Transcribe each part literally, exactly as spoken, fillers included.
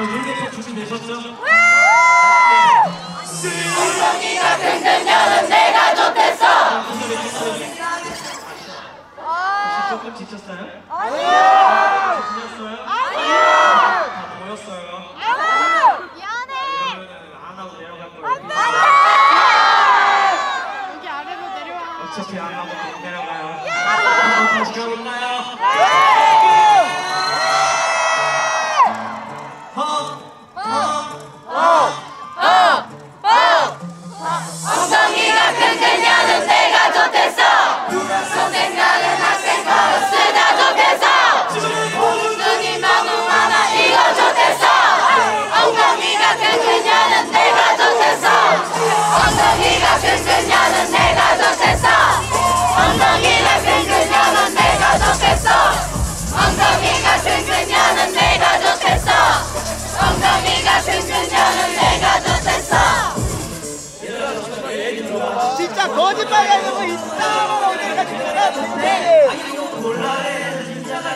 저 룰레 준비되셨죠? 우성이가 든든 년은 내가 좋댔어. 혹시 조금 지쳤어요? 아니요. 지쳤어요? 아니요. 다 보였어요. 아니요. 미안해. 그러면 안 하고 내려갈 거예요. 안 돼. 여기 아래로 내려와. 어차피 안 하고 못 내려가요. 다시 가볼까요? 진짜 거짓말하는 거 있다. 우리가 진짜가 뭔데? 아니 이거 몰라해. 진짜가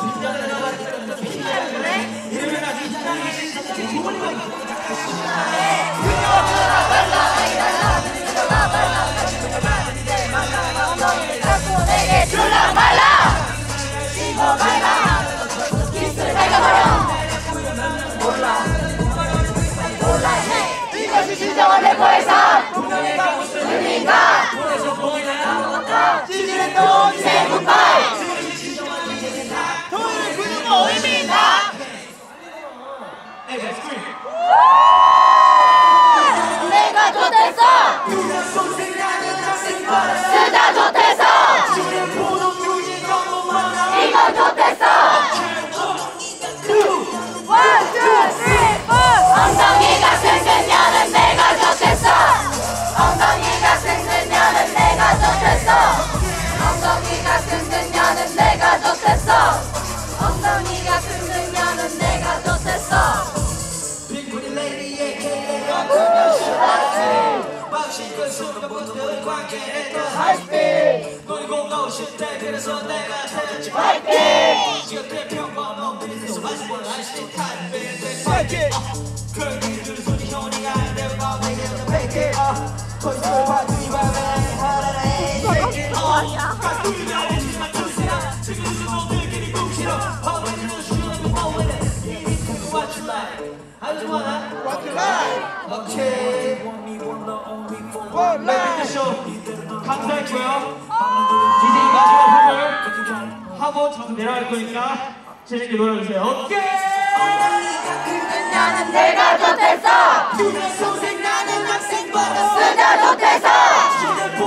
진짜가 진짜가 그래? 이러면 아주 진짜 진짜 내게 줄라 말라. 씹어 말라. 기스를 날려버려. 몰라. 몰라 해. 이것이 진정한 래퍼의 삶. 내가 좋댔어. 쓰다 좋댔어. 이거 좋댔어. 엉덩이가 큰 년은 내가 좋댔어. 엉덩이가 큰 년은 내가 좋댔어. 엉덩이가 큰 년은 내가 좋댔어. 엉덩이가 큰 년은 내가 좋댔어. 화이팅! 놀고 노실 때 그래서 내가 찾았지. 화이팅! 지금 내 평범한 놈들이 돼서 마지막으로 하시지. 화이팅! 그럴 때는 손이 효니가 안 되고 너 내게 더 뺏게. 거짓말 봐주니 밤에 하라네. 뺏게. 깍두기 나오고 싶지만 투시라. 지금 이 놈들끼리 꿈치러. 어머니 너 쉬어도 뭐해. You need to watch your life. I just wanna watch your life. Okay. 감사했고요. 디제이 마지막 곡을 하고 저는 내려갈 거니까 재밌게 놀아주세요. 오케이! 나는 내가 좋댔어. 쓰다 좋댔어.